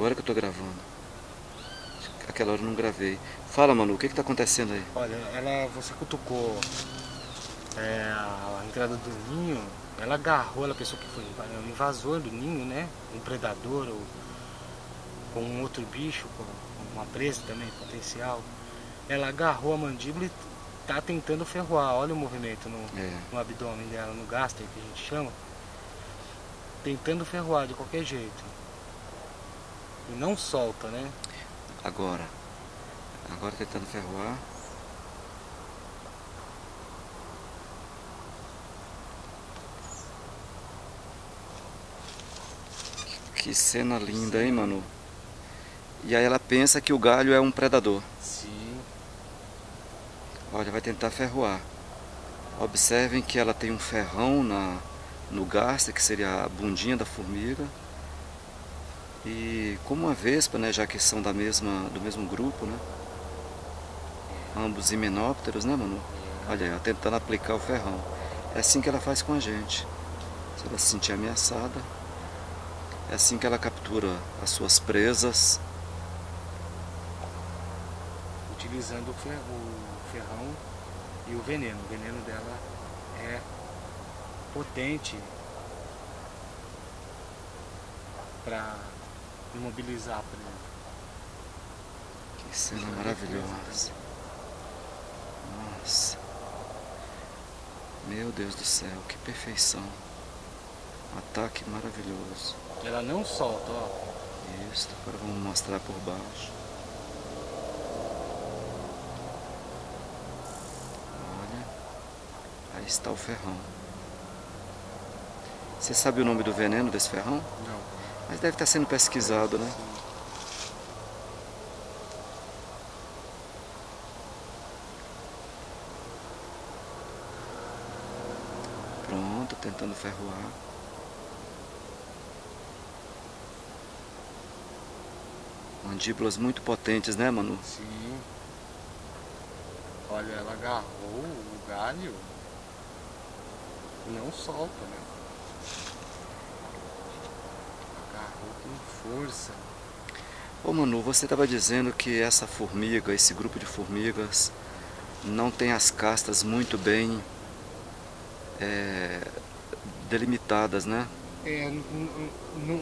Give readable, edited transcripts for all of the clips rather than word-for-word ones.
Agora que eu tô gravando. Aquela hora eu não gravei. Fala, Manu, o que que tá acontecendo aí? Olha, você cutucou a entrada do ninho, ela agarrou a pessoa que foi um invasor do ninho, né? Um predador ou com um outro bicho, com uma presa também potencial. Ela agarrou a mandíbula e tá tentando ferroar. Olha o movimento no abdômen dela, no gaster que a gente chama. Tentando ferroar de qualquer jeito. E não solta, né? Agora tentando ferroar. Que cena linda, hein, Manu? E aí ela pensa que o galho é um predador. Sim. Olha, vai tentar ferroar. Observem que ela tem um ferrão no gaster, que seria a bundinha da formiga. E como a vespa, né, já que são do mesmo grupo, né? Ambos himenópteros, né, Manu? Olha aí, ela tentando aplicar o ferrão. É assim que ela faz com a gente. Se ela se sentir ameaçada, é assim que ela captura as suas presas. Utilizando o ferrão e o veneno. O veneno dela é potente para imobilizar a presa. Que cena maravilhosa. Nossa. Meu Deus do céu, que perfeição. Ataque maravilhoso. Ela não solta, ó. Isso, agora vamos mostrar por baixo. Olha. Aí está o ferrão. Você sabe o nome do veneno desse ferrão? Não. Mas deve estar sendo pesquisado, né? Pronto, tentando ferroar. Mandíbulas muito potentes, né, Manu? Sim. Olha, ela agarrou o galho e não solta, né? Com força. Ô Manu, você estava dizendo que essa formiga, esse grupo de formigas, não tem as castas muito bem delimitadas, né?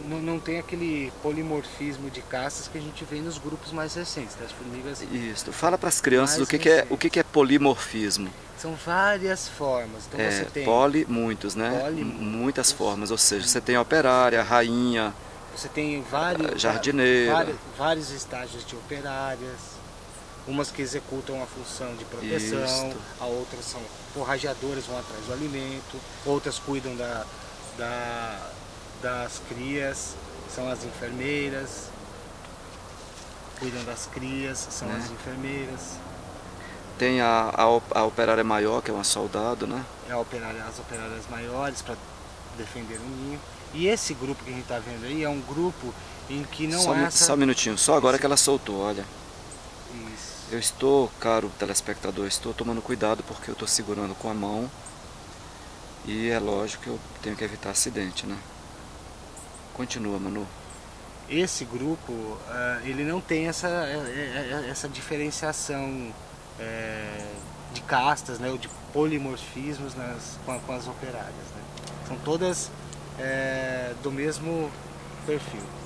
Não tem aquele polimorfismo de castas que a gente vê nos grupos mais recentes, das formigas. Isso. Fala para as crianças o que é polimorfismo. São várias formas. Então você tem poli, muitos, né? Muitas formas, ou seja, você tem a operária, a rainha. Você tem vários estágios de operárias, umas que executam a função de proteção, outras são forrageadoras, vão atrás do alimento, outras cuidam das crias, são as enfermeiras, Tem a operária maior, que é uma soldado, né? As operárias maiores para defender o ninho. E esse grupo que a gente está vendo aí é um grupo em que não Só um minutinho, só agora que ela soltou, olha. Isso. Eu estou, caro telespectador, estou tomando cuidado porque eu estou segurando com a mão. E é lógico que eu tenho que evitar acidente, né? Continua, Manu. Esse grupo, ele não tem essa diferenciação de castas, né? Ou de polimorfismos com as operárias, né? São todas do mesmo perfil.